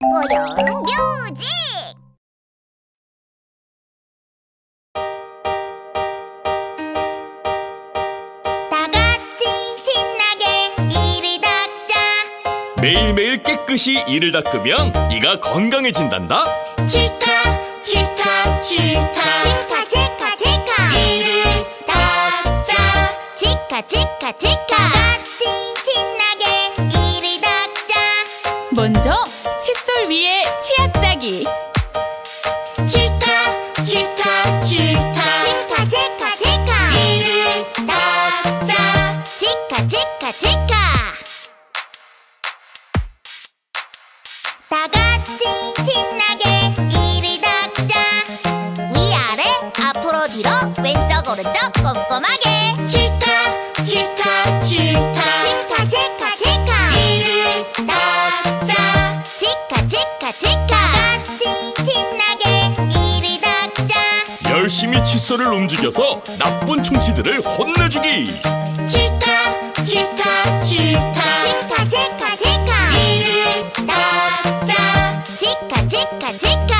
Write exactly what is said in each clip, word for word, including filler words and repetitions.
고용 뮤직! 다같이 신나게 이를 닦자. 매일매일 깨끗이 이를 닦으면 이가 건강해진단다. 치카 치카 치카 치카 치카 치카 이를 닦자. 치카 치카 치카 다같이 신나게 이를 닦자. 먼저 칫솔 위에 치약짜기. 치카 치카 치카 치카 치카 치카 이를 닦자. 치카 치카 치카 다같이 신나게 이를 닦자. 위아래 앞으로 뒤로 왼쪽 오른쪽 꼼꼼하게. 치카 치카 치카 열심히 칫솔을 움직여서 나쁜 충치들을 혼내주기. 치카 치카 치카 치카 치카 치카 이를 닦자. 치카 치카 치카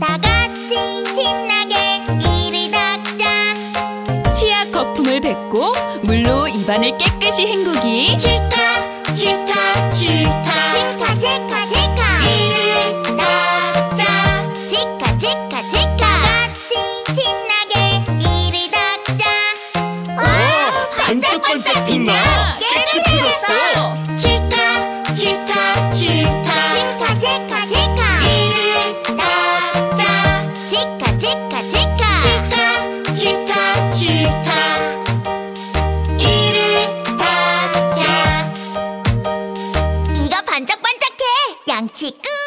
다같이 신나게 이를 닦자. 치약 거품을 뱉고 물로 입안을 깨끗이 헹구기. 치카 치카 치카 치카 치카 치카 이를 반짝반짝 빛나! 깨끗해졌어! 치카 치카 치카 치카 치카 치카 이를 닦자. 치카 치카 치카 치카 치카 치카 이를 닦자. 이가 반짝반짝해! 양치 끝!